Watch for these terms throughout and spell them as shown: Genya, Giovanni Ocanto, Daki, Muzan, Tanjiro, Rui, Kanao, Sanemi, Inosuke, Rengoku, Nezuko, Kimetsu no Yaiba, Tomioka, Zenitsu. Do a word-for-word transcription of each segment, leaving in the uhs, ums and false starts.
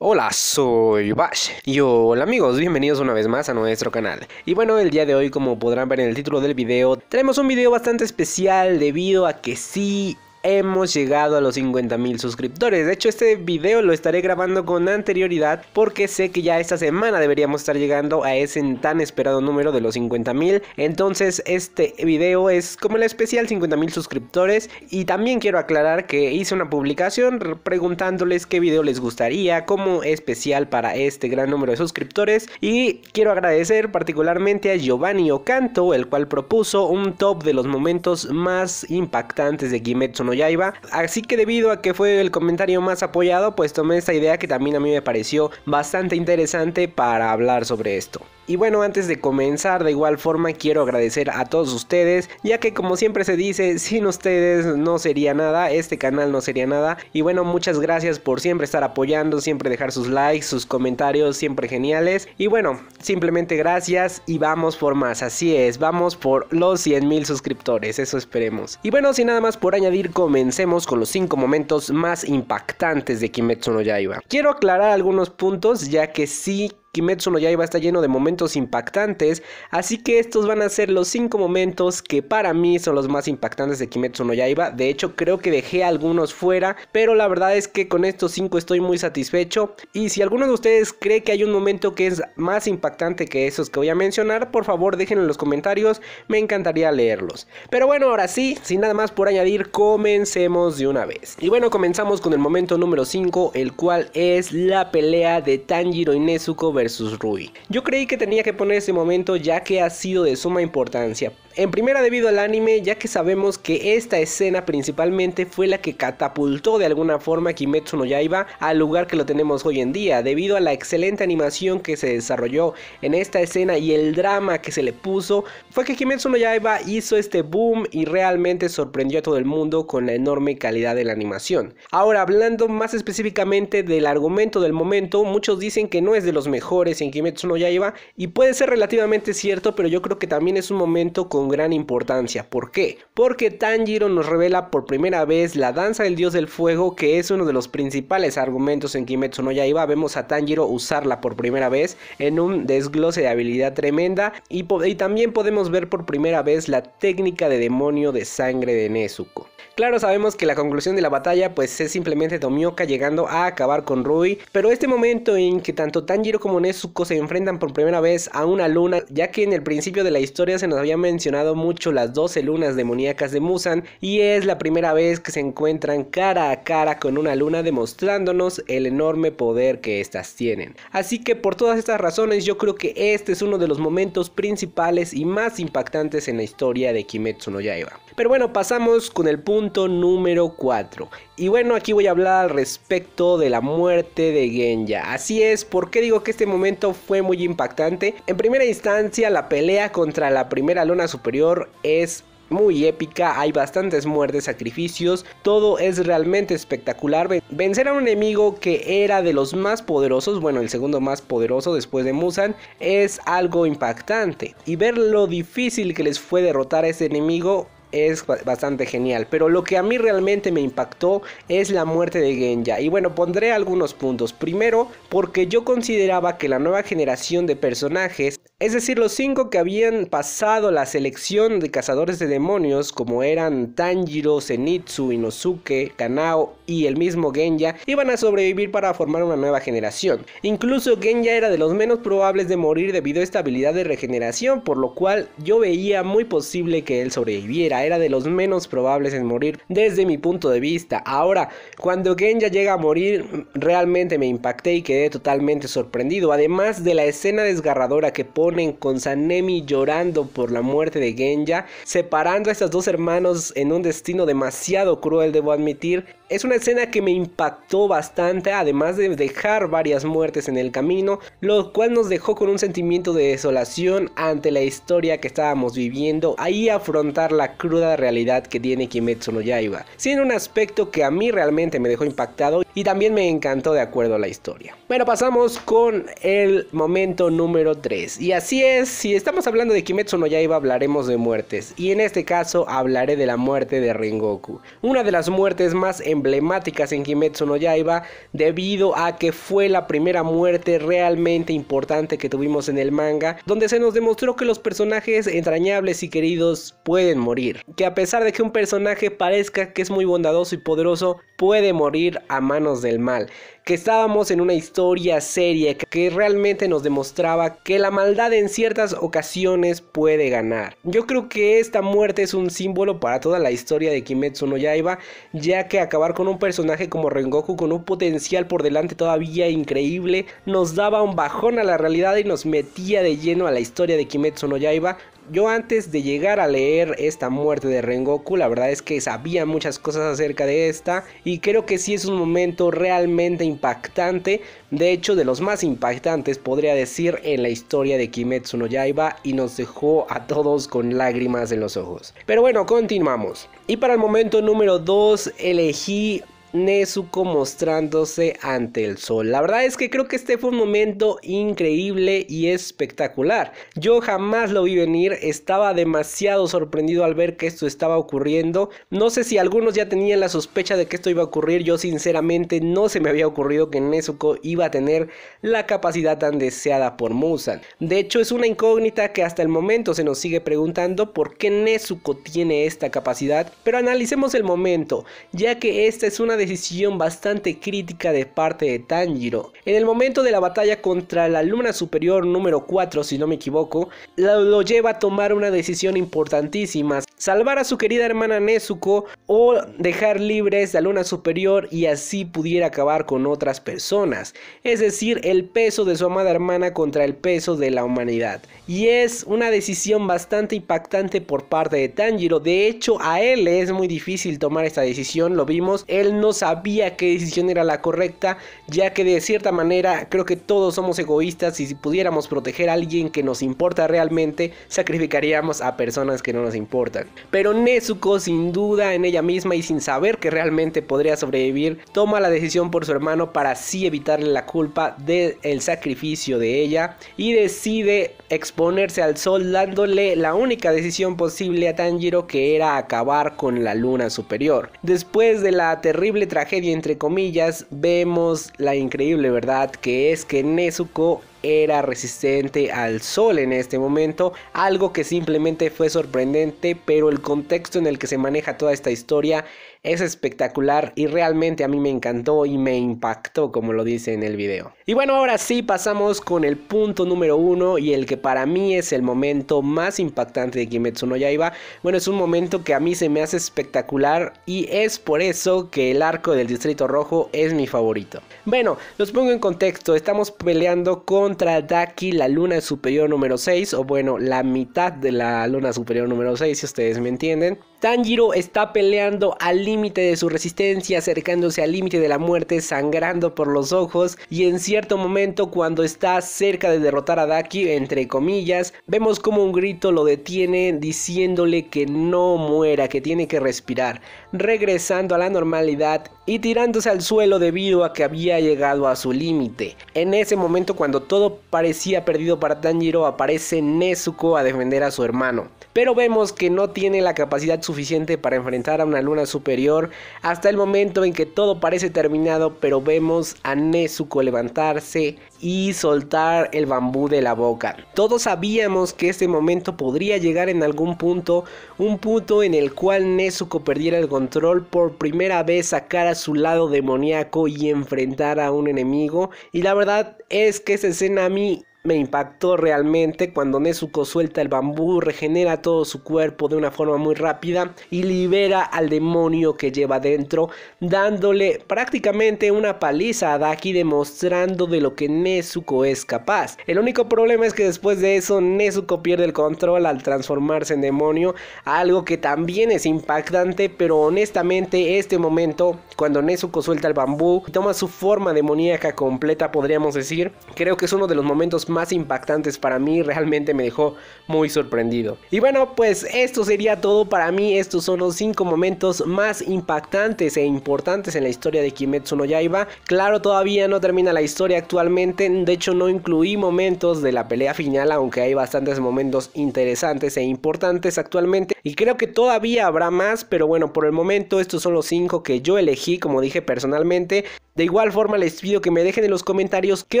Hola, soy Bash y hola amigos, bienvenidos una vez más a nuestro canal. Y bueno, el día de hoy, como podrán ver en el título del video, traemos un video bastante especial debido a que sí hemos llegado a los cincuenta mil suscriptores. De hecho, este video lo estaré grabando con anterioridad porque sé que ya esta semana deberíamos estar llegando a ese tan esperado número de los cincuenta mil. Entonces este video es como el especial cincuenta mil suscriptores. Y también quiero aclarar que hice una publicación preguntándoles qué video les gustaría como especial para este gran número de suscriptores. Y quiero agradecer particularmente a Giovanni Ocanto, el cual propuso un top de los momentos más impactantes de Kimetsu no Yaiba. Así que debido a que fue el comentario más apoyado, pues tomé esta idea que también a mí me pareció bastante interesante para hablar sobre esto. Y bueno, antes de comenzar, de igual forma quiero agradecer a todos ustedes, ya que como siempre se dice, sin ustedes no sería nada, este canal no sería nada. Y bueno, muchas gracias por siempre estar apoyando, siempre dejar sus likes, sus comentarios, siempre geniales. Y bueno, simplemente gracias y vamos por más, así es, vamos por los cien mil suscriptores, eso esperemos. Y bueno, sin nada más por añadir, comencemos con los cinco momentos más impactantes de Kimetsu no Yaiba. Quiero aclarar algunos puntos, ya que sí Kimetsu no Yaiba está lleno de momentos impactantes, así que estos van a ser los cinco momentos que para mí son los más impactantes de Kimetsu no Yaiba. De hecho, creo que dejé algunos fuera, pero la verdad es que con estos cinco estoy muy satisfecho. Y si alguno de ustedes cree que hay un momento que es más impactante que esos que voy a mencionar, por favor déjenlo en los comentarios, me encantaría leerlos. Pero bueno, ahora sí, sin nada más por añadir, comencemos de una vez. Y bueno, comenzamos con el momento número cinco, el cual es la pelea de Tanjiro y Nezuko versus Rui. Yo creí que tenía que poner este momento ya que ha sido de suma importancia. En primera, debido al anime, ya que sabemos que esta escena principalmente fue la que catapultó de alguna forma Kimetsu no Yaiba al lugar que lo tenemos hoy en día, debido a la excelente animación que se desarrolló en esta escena y el drama que se le puso, fue que Kimetsu no Yaiba hizo este boom y realmente sorprendió a todo el mundo con la enorme calidad de la animación. Ahora, hablando más específicamente del argumento del momento, muchos dicen que no es de los mejores en Kimetsu no Yaiba y puede ser relativamente cierto, pero yo creo que también es un momento con gran importancia. ¿Por qué? Porque Tanjiro nos revela por primera vez la danza del dios del fuego, que es uno de los principales argumentos en Kimetsu no Yaiba. Vemos a Tanjiro usarla por primera vez en un desglose de habilidad tremenda y, y también podemos ver por primera vez la técnica de demonio de sangre de Nezuko. Claro, sabemos que la conclusión de la batalla pues es simplemente Tomioka llegando a acabar con Rui, pero este momento en que tanto Tanjiro como Nezuko se enfrentan por primera vez a una luna, ya que en el principio de la historia se nos había mencionado mucho las doce lunas demoníacas de Muzan, y es la primera vez que se encuentran cara a cara con una luna, demostrándonos el enorme poder que estas tienen. Así que por todas estas razones yo creo que este es uno de los momentos principales y más impactantes en la historia de Kimetsu no Yaiba. Pero bueno, pasamos con el punto número cuatro. Y bueno, aquí voy a hablar al respecto de la muerte de Genya. Así es, ¿por qué digo que este momento fue muy impactante? En primera instancia, la pelea contra la primera luna superior es muy épica, hay bastantes muertes, sacrificios, todo es realmente espectacular. Vencer a un enemigo que era de los más poderosos, bueno, el segundo más poderoso después de Muzan, es algo impactante, y ver lo difícil que les fue derrotar a este enemigo es bastante genial. Pero lo que a mí realmente me impactó es la muerte de Genya. Y bueno, pondré algunos puntos. Primero, porque yo consideraba que la nueva generación de personajes, es decir, los cinco que habían pasado la selección de cazadores de demonios, como eran Tanjiro, Zenitsu, Inosuke, Kanao y el mismo Genya, iban a sobrevivir para formar una nueva generación. Incluso Genya era de los menos probables de morir debido a esta habilidad de regeneración, por lo cual yo veía muy posible que él sobreviviera. Era de los menos probables en morir desde mi punto de vista. Ahora, cuando Genya llega a morir, realmente me impacté y quedé totalmente sorprendido. Además de la escena desgarradora que ponen con Sanemi llorando por la muerte de Genya, separando a estos dos hermanos en un destino demasiado cruel, debo admitir. Es una escena que me impactó bastante, además de dejar varias muertes en el camino, lo cual nos dejó con un sentimiento de desolación ante la historia que estábamos viviendo, ahí afrontar la cruda realidad que tiene Kimetsu no Yaiba, siendo un aspecto que a mí realmente me dejó impactado y también me encantó de acuerdo a la historia. Bueno, pasamos con el momento número tres, y así es, si estamos hablando de Kimetsu no Yaiba hablaremos de muertes, y en este caso hablaré de la muerte de Rengoku, una de las muertes más emblemáticas emblemáticas en Kimetsu no Yaiba, debido a que fue la primera muerte realmente importante que tuvimos en el manga, donde se nos demostró que los personajes entrañables y queridos pueden morir, que a pesar de que un personaje parezca que es muy bondadoso y poderoso, puede morir a manos del mal, que estábamos en una historia seria que realmente nos demostraba que la maldad en ciertas ocasiones puede ganar. Yo creo que esta muerte es un símbolo para toda la historia de Kimetsu no Yaiba, ya que acabar con un personaje como Rengoku con un potencial por delante todavía increíble nos daba un bajón a la realidad y nos metía de lleno a la historia de Kimetsu no Yaiba. Yo antes de llegar a leer esta muerte de Rengoku, la verdad es que sabía muchas cosas acerca de esta, y creo que sí es un momento realmente impactante, de hecho de los más impactantes podría decir en la historia de Kimetsu no Yaiba, y nos dejó a todos con lágrimas en los ojos. Pero bueno, continuamos. Y para el momento número dos elegí Nezuko mostrándose ante el sol. La verdad es que creo que este fue un momento increíble y espectacular. Yo jamás lo vi venir, estaba demasiado sorprendido al ver que esto estaba ocurriendo. No sé si algunos ya tenían la sospecha de que esto iba a ocurrir, yo sinceramente no se me había ocurrido que Nezuko iba a tener la capacidad tan deseada por Muzan. De hecho es una incógnita que hasta el momento se nos sigue preguntando por qué Nezuko tiene esta capacidad, pero analicemos el momento, ya que esta es una decisión bastante crítica de parte de Tanjiro. En el momento de la batalla contra la luna superior número cuatro, si no me equivoco, lo lleva a tomar una decisión importantísima: salvar a su querida hermana Nezuko o dejar libres la luna superior y así pudiera acabar con otras personas, es decir, el peso de su amada hermana contra el peso de la humanidad, y es una decisión bastante impactante por parte de Tanjiro. De hecho a él le es muy difícil tomar esta decisión, lo vimos, él no sabía qué decisión era la correcta, ya que de cierta manera creo que todos somos egoístas y si pudiéramos proteger a alguien que nos importa realmente, sacrificaríamos a personas que no nos importan. Pero Nezuko, sin duda en ella misma y sin saber que realmente podría sobrevivir, toma la decisión por su hermano para así evitarle la culpa del sacrificio de ella, y decide exponerse al sol, dándole la única decisión posible a Tanjiro, que era acabar con la luna superior. Después de la terrible tragedia entre comillas, vemos la increíble verdad que es que Nezuko era resistente al sol en este momento, algo que simplemente fue sorprendente, pero el contexto en el que se maneja toda esta historia es espectacular y realmente a mí me encantó y me impactó, como lo dice en el video. Y bueno, ahora sí pasamos con el punto número uno y el que para mí es el momento más impactante de Kimetsu no Yaiba. Bueno, es un momento que a mí se me hace espectacular y es por eso que el arco del Distrito Rojo es mi favorito. Bueno, los pongo en contexto, estamos peleando contra Daki, la luna superior número seis, o bueno, la mitad de la luna superior número seis, si ustedes me entienden. Tanjiro está peleando al límite de su resistencia, acercándose al límite de la muerte, sangrando por los ojos, y en cierto momento cuando está cerca de derrotar a Daki, entre comillas, vemos como un grito lo detiene diciéndole que no muera, que tiene que respirar, regresando a la normalidad y tirándose al suelo debido a que había llegado a su límite. En ese momento, cuando todo parecía perdido para Tanjiro, aparece Nezuko a defender a su hermano, pero vemos que no tiene la capacidad suficiente para enfrentar a una luna superior hasta el momento en que todo parece terminado, pero vemos a Nezuko levantarse y soltar el bambú de la boca. Todos sabíamos que este momento podría llegar en algún punto, un punto en el cual Nezuko perdiera el control, por primera vez sacara su lado demoníaco y enfrentara a un enemigo, y la verdad es que esa escena a mí Me impactó realmente cuando Nezuko suelta el bambú, regenera todo su cuerpo de una forma muy rápida y libera al demonio que lleva dentro, dándole prácticamente una paliza a Daki, demostrando de lo que Nezuko es capaz. El único problema es que después de eso Nezuko pierde el control al transformarse en demonio, algo que también es impactante, pero honestamente este momento cuando Nezuko suelta el bambú y toma su forma demoníaca completa, podríamos decir, creo que es uno de los momentos más impactantes para mí, realmente me dejó muy sorprendido. Y bueno, pues esto sería todo para mí, estos son los cinco momentos más impactantes e importantes en la historia de Kimetsu no Yaiba. Claro, todavía no termina la historia actualmente, de hecho no incluí momentos de la pelea final, aunque hay bastantes momentos interesantes e importantes actualmente y creo que todavía habrá más, pero bueno, por el momento estos son los cinco que yo elegí, como dije personalmente. De igual forma les pido que me dejen en los comentarios qué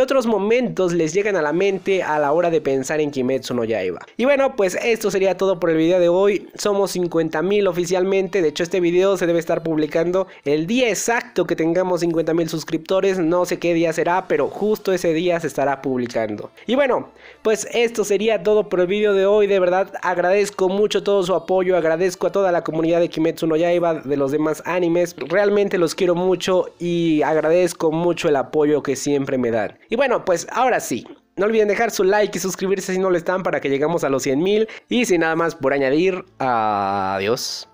otros momentos les llegan a la mente a la hora de pensar en Kimetsu no Yaiba. Y bueno, pues esto sería todo por el video de hoy. Somos cincuenta mil oficialmente, de hecho este video se debe estar publicando el día exacto que tengamos cincuenta mil suscriptores, no sé qué día será, pero justo ese día se estará publicando. Y bueno, pues esto sería todo por el video de hoy, de verdad agradezco mucho todo su apoyo, agradezco a toda la comunidad de Kimetsu no Yaiba, de los demás animes, realmente los quiero mucho y agradezco Agradezco mucho el apoyo que siempre me dan. Y bueno, pues ahora sí, no olviden dejar su like y suscribirse si no lo están para que llegamos a los cien mil. Y sin nada más por añadir, adiós.